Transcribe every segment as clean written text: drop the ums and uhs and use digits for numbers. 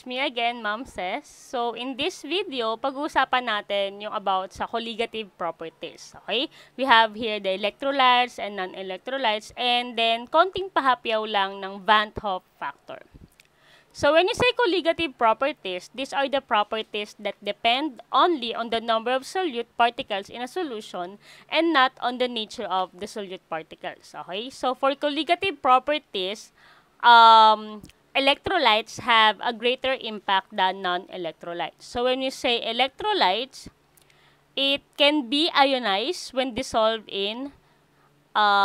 It's me again, Ma'am Cess. So, in this video, pag-uusapan natin yung about sa colligative properties. Okay? We have here the electrolytes and non-electrolytes and then konting pahapyaw lang ng van 't Hoff factor. So, when you say colligative properties, these are the properties that depend only on the number of solute particles in a solution and not on the nature of the solute particles. Okay? So, for colligative properties, electrolytes have a greater impact than non-electrolytes. So when you say electrolytes, it can be ionized when dissolved in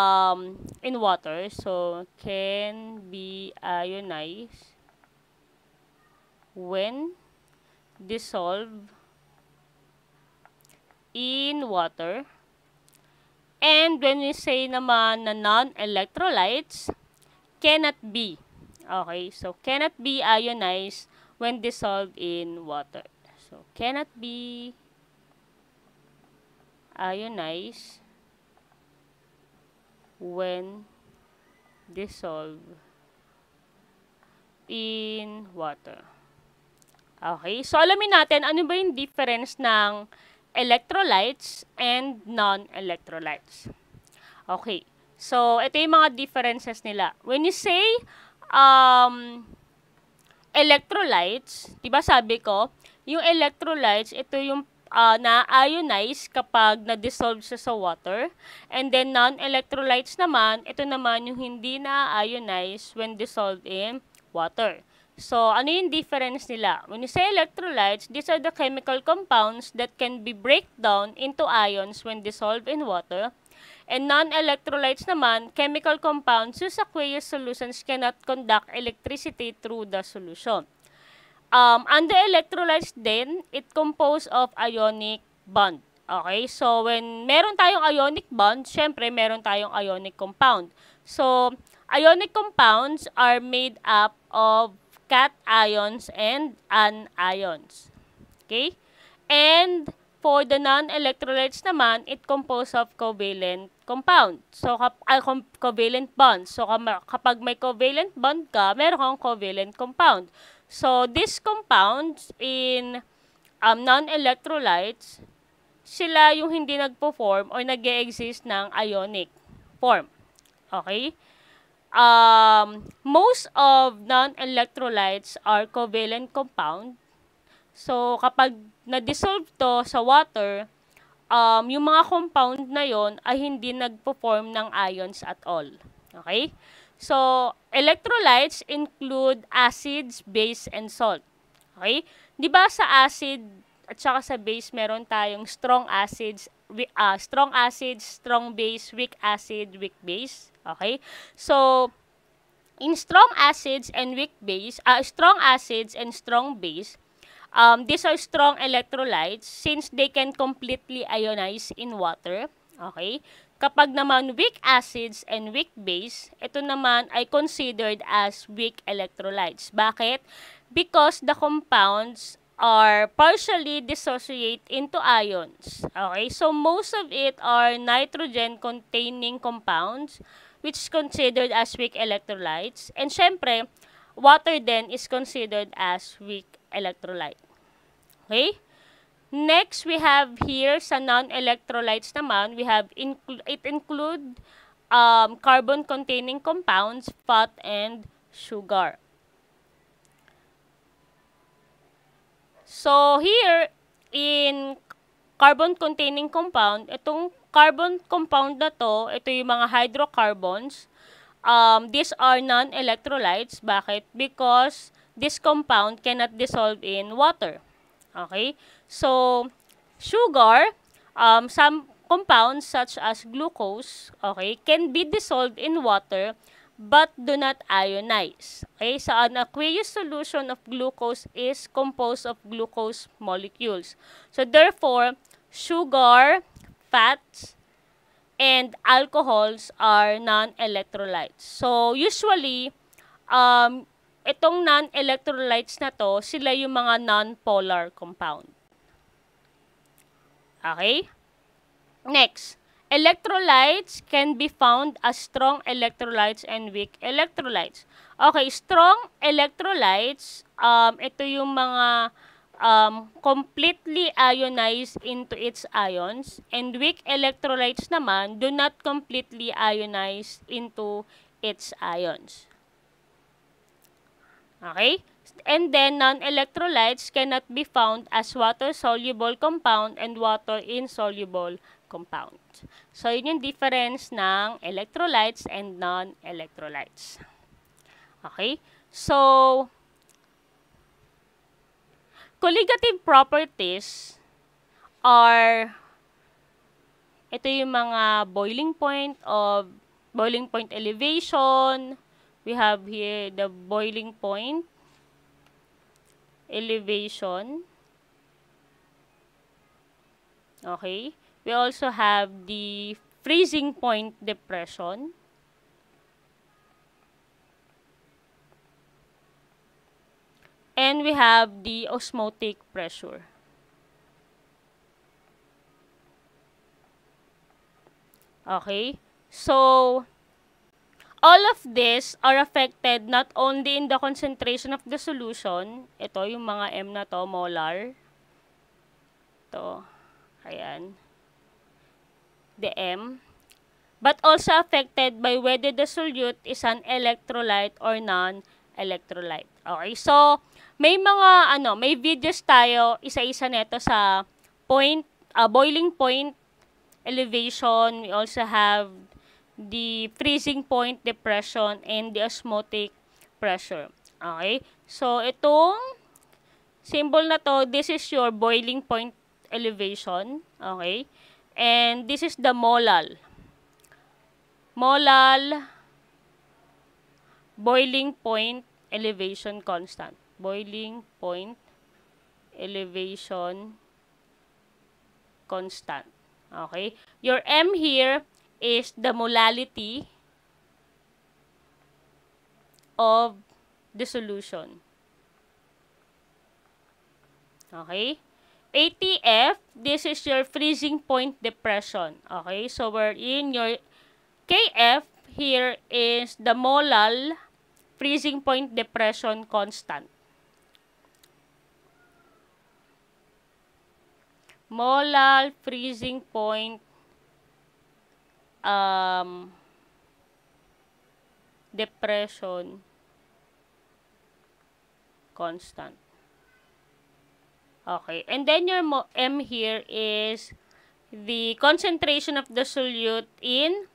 water. So can be ionized when dissolved in water. And when we say naman na non-electrolytes, cannot be. Okay, so cannot be ionized when dissolved in water. So cannot be ionized when dissolved in water. Okay, so alamin natin ano ba yung difference ng electrolytes and non-electrolytes. Okay, so ito yung mga differences nila. When you say electrolytes, diba sabi ko, yung electrolytes, ito yung na-ionize kapag na-dissolve siya sa water. And then, non-electrolytes naman, ito naman yung hindi na-ionize when dissolved in water. So, ano yung difference nila? When you say electrolytes, these are the chemical compounds that can be breakdown into ions when dissolved in water. And non-electrolytes naman, chemical compounds whose aqueous solutions cannot conduct electricity through the solution. Under electrolytes then, it composed of ionic bond. Okay, so when meron tayong ionic bond, syempre meron tayong ionic compound. So, ionic compounds are made up of cations and anions. Okay? And for the non-electrolytes naman, it composed of covalent compounds. So, covalent bonds. So, kapag may covalent bond ka, meron kang covalent compound. So, these compounds in non-electrolytes, sila yung hindi nagpo-form or nag-e-exist ng ionic form. Okay? Most of non-electrolytes are covalent compounds. So, kapag na-dissolve to sa water, yung mga compound na yon ay hindi nagpo-form ng ions at all. Okay? So, electrolytes include acids, base, and salt. Okay? Di ba sa acid at saka sa base, meron tayong strong acids, strong base, weak acid, weak base. Okay? So, in strong acids and strong base, these are strong electrolytes since they can completely ionize in water. Okay? Kapag naman weak acids and weak base, ito naman ay considered as weak electrolytes. Bakit? Because the compounds are partially dissociate into ions. Okay? So, most of it are nitrogen-containing compounds which is considered as weak electrolytes. And syempre, water then is considered as weak electrolyte. Okay? Next, we have here sa non-electrolytes naman, we have include carbon-containing compounds, fat, and sugar. So, here, in carbon-containing compound, itong carbon compound na to, ito yung mga hydrocarbons. These are non-electrolytes. Bakit? Because this compound cannot dissolve in water. Okay? So, sugar, some compounds such as glucose, okay, can be dissolved in water but do not ionize. Okay? So, an aqueous solution of glucose is composed of glucose molecules. So, therefore, sugar, fats, and alcohols are non-electrolytes. So, usually, itong non-electrolytes na to, sila yung mga non-polar compound. Okay? Next, electrolytes can be found as strong electrolytes and weak electrolytes. Okay, strong electrolytes ito yung mga completely ionized into its ions, and weak electrolytes naman do not completely ionize into its ions. Okay? And then, non-electrolytes cannot be found as water-soluble compound and water-insoluble compound. So, yun yung difference ng electrolytes and non-electrolytes. Okay? So, colligative properties are, ito yung mga boiling point elevation. We have here the boiling point elevation. Okay. We also have the freezing point depression. And we have the osmotic pressure. Okay, so all of these are affected not only in the concentration of the solution, ito yung mga M na to, molar, ito, ayan, the M, but also affected by whether the solute is an electrolyte or non-electrolyte. Okay, so may mga ano, may videos tayo isa-isa nito sa point boiling point elevation, we also have the freezing point depression and the osmotic pressure. Okay? So itong symbol na to, this is your boiling point elevation, okay? And this is the molal boiling point elevation constant. Boiling point elevation constant. Okay? Your M here is the molality of the solution. Okay? ATF, this is your freezing point depression. Okay? So, we're in your KF here is the molal freezing point depression constant. Molal freezing point depression constant. Okay. And then your M here is the concentration of the solute in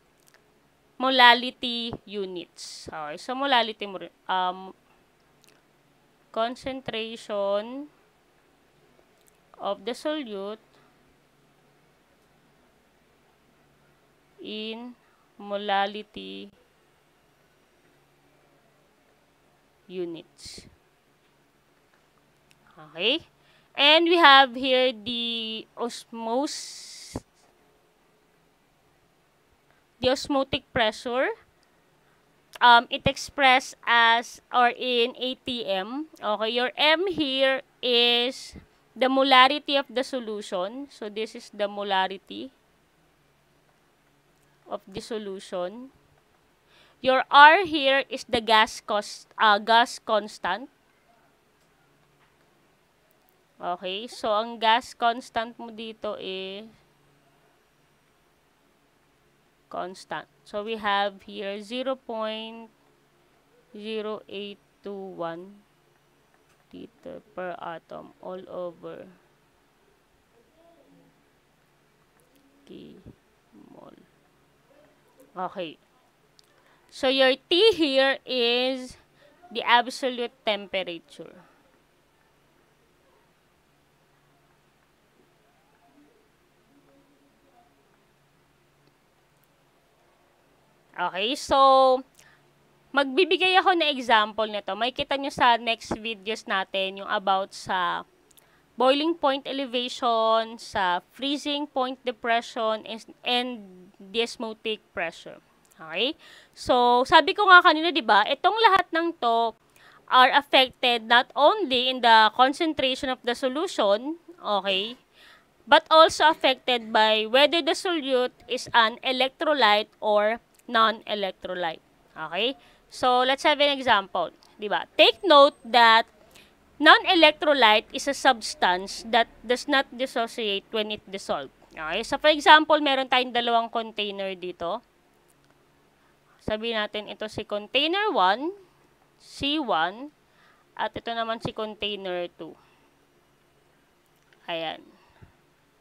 molality units. Okay, so molality, concentration of the solute in molality units. Okay, and we have here the osmotic pressure, it expressed as or in ATM. Okay, your M here is the molarity of the solution. So, this is the molarity of the solution. Your R here is the gas constant. Okay, so ang gas constant mo dito is constant. So, we have here 0.0821 liter per atom all over K mol. Okay. So, your T here is the absolute temperature. Okay, so, magbibigay ako na example nito. Makikita nyo sa next videos natin yung about sa boiling point elevation, sa freezing point depression, and the osmotic pressure. Okay? So, sabi ko nga kanina, diba, itong lahat ng to are affected not only in the concentration of the solution, okay, but also affected by whether the solute is an electrolyte or non-electrolyte. Okay? So, let's have an example. Diba? Take note that Non-electrolyte is a substance that does not dissociate when it dissolved. Okay? So, for example, meron tayong dalawang container dito. Sabihin natin, ito si container 1, C1, at ito naman si container 2. Ayan.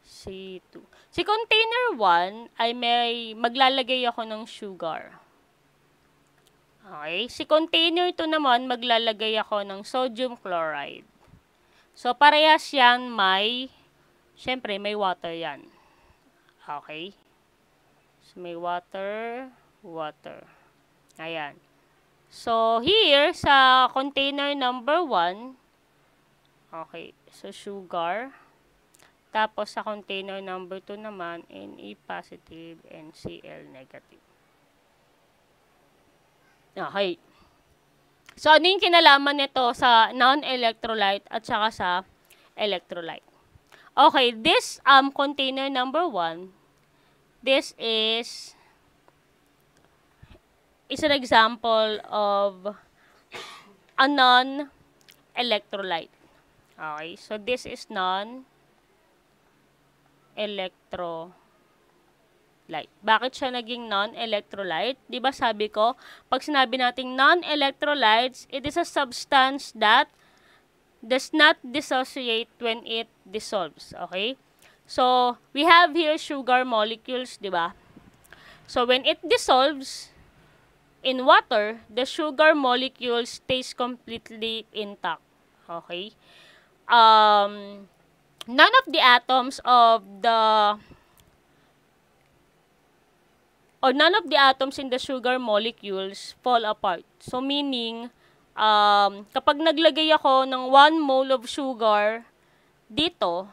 C2. Si container 1 ay maglalagay ako ng sugar. Okay. Si container 2 naman, maglalagay ako ng sodium chloride. So, parehas yan syempre, may water yan. Okay. So, may water. Ayan. So, here, sa container number 1, okay, so sugar. Tapos, sa container number 2 naman, Na positive and Cl negative. Okay. So, ano yung kinalaman nito sa non-electrolyte at saka sa electrolyte? Okay, this container number 1, this is an example of a non-electrolyte. Okay, so this is non-electrolyte. Bakit siya naging non-electrolyte? Diba sabi ko, pag sinabi nating non-electrolytes, it is a substance that does not dissociate when it dissolves. Okay? So, we have here sugar molecules, diba? So, when it dissolves in water, the sugar molecule stays completely intact. Okay? None of the atoms of the... or none of the atoms in the sugar molecules fall apart. So, meaning, kapag naglagay ako ng 1 mole of sugar dito,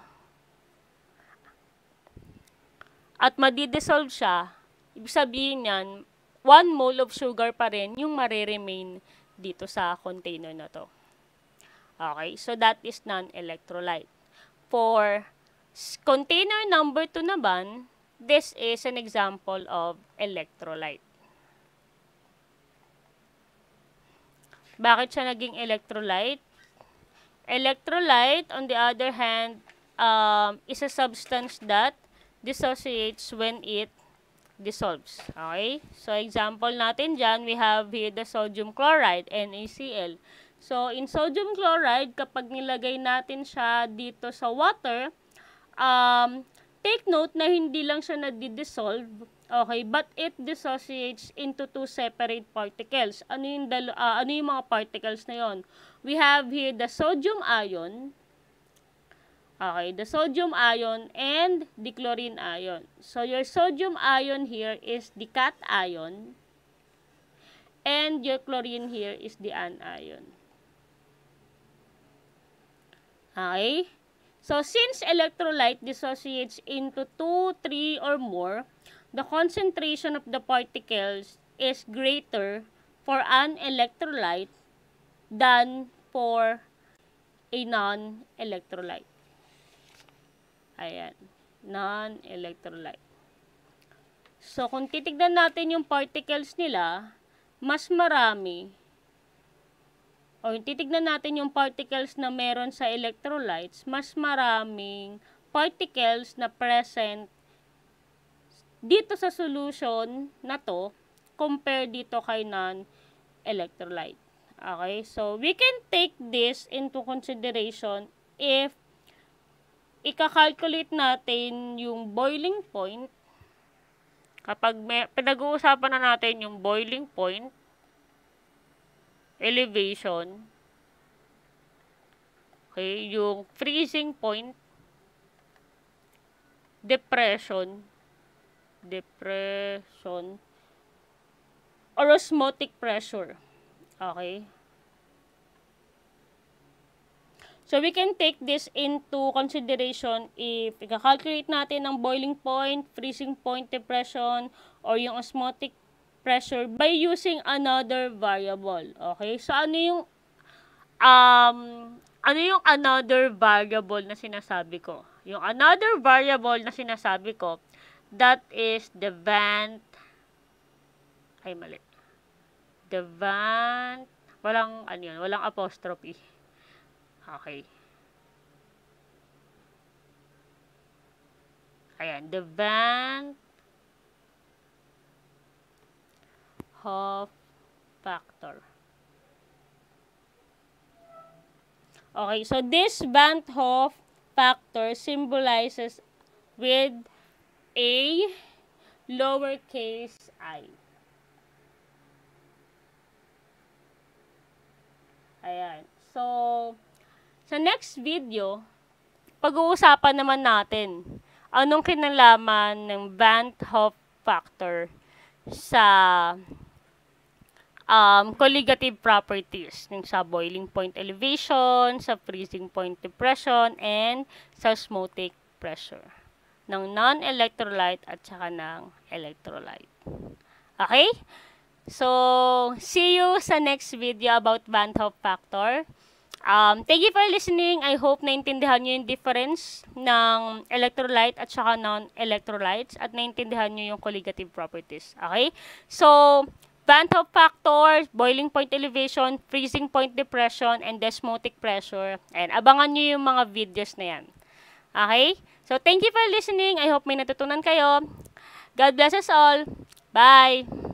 at madidissolve siya, ibig sabihin yan, 1 mole of sugar pa rin yung mariremain dito sa container na to. Okay, so that is non-electrolyte. For container number 2 naman, this is an example of electrolyte. Bakit siya naging electrolyte? Electrolyte, on the other hand, is a substance that dissociates when it dissolves. Okay? So, example natin dyan, we have here the sodium chloride, NaCl. So, in sodium chloride, kapag nilagay natin siya dito sa water, take note na hindi lang siya nadidissolve, okay, but it dissociates into 2 separate particles. Ano yung mga particles na yon? We have here the sodium ion, okay, the sodium ion and the chlorine ion. So, your sodium ion here is the cation, and your chlorine here is the anion. Okay? So, since electrolyte dissociates into 2, 3, or more, the concentration of the particles is greater for an electrolyte than for a non-electrolyte. Ayan, non-electrolyte. So, kung titignan natin yung particles nila, mas marami. O, titignan natin yung particles na meron sa electrolytes, mas maraming particles na present dito sa solution na to compare dito kay non-electrolyte. Okay? So, we can take this into consideration if ika-calculate natin yung boiling point. Kapag pinag-uusapan na natin yung boiling point, elevation, okay, yung freezing point, depression, or osmotic pressure, okay? So, we can take this into consideration if i-calculate natin ang boiling point, freezing point, depression, or yung osmotic pressure by using another variable. Okay? So, ano yung another variable na sinasabi ko? Yung another variable na sinasabi ko, that is the van 't, walang apostrophe. Okay. Ayan, the van 't Hoff factor. Okay, so this van 't Hoff factor symbolizes with a lowercase I. Ayan. So, sa next video, pag-uusapan naman natin anong kinalaman ng van 't Hoff factor sa colligative properties ng sa boiling point elevation, sa freezing point depression, and sa osmotic pressure ng non-electrolyte at saka ng electrolyte. Okay? So, see you sa next video about van 't Hoff factor. Thank you for listening. I hope naintindihan nyo yung difference ng electrolyte at saka non-electrolytes at naintindihan nyo yung colligative properties. Okay? So, van 't Hoff factor, boiling point elevation, freezing point depression, and osmotic pressure. And abangan nyo yung mga videos na yan. Okay? So, thank you for listening. I hope may natutunan kayo. God bless us all. Bye!